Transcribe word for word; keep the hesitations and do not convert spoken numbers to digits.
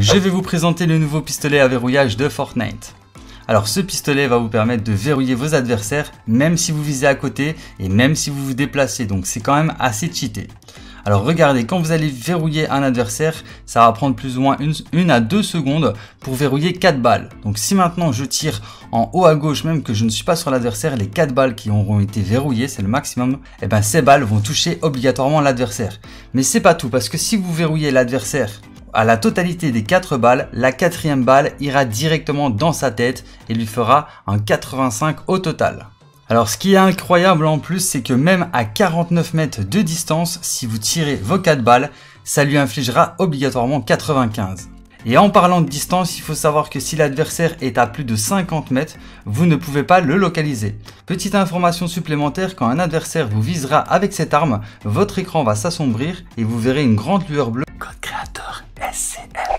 Je vais vous présenter le nouveau pistolet à verrouillage de Fortnite. Alors ce pistolet va vous permettre de verrouiller vos adversaires même si vous visez à côté et même si vous vous déplacez, donc c'est quand même assez cheaté. Alors regardez, quand vous allez verrouiller un adversaire, ça va prendre plus ou moins une, une à deux secondes pour verrouiller quatre balles. Donc si maintenant je tire en haut à gauche, même que je ne suis pas sur l'adversaire, les quatre balles qui auront été verrouillées, c'est le maximum, et ben ces balles vont toucher obligatoirement l'adversaire. Mais c'est pas tout, parce que si vous verrouillez l'adversaire à la totalité des quatre balles, la quatrième balle ira directement dans sa tête et lui fera un quatre-vingt-cinq au total. Alors ce qui est incroyable en plus, c'est que même à quarante-neuf mètres de distance, si vous tirez vos quatre balles, ça lui infligera obligatoirement quatre-vingt-quinze. Et en parlant de distance, il faut savoir que si l'adversaire est à plus de cinquante mètres, vous ne pouvez pas le localiser. Petite information supplémentaire, quand un adversaire vous visera avec cette arme, votre écran va s'assombrir et vous verrez une grande lueur bleue. Code créateur S C L.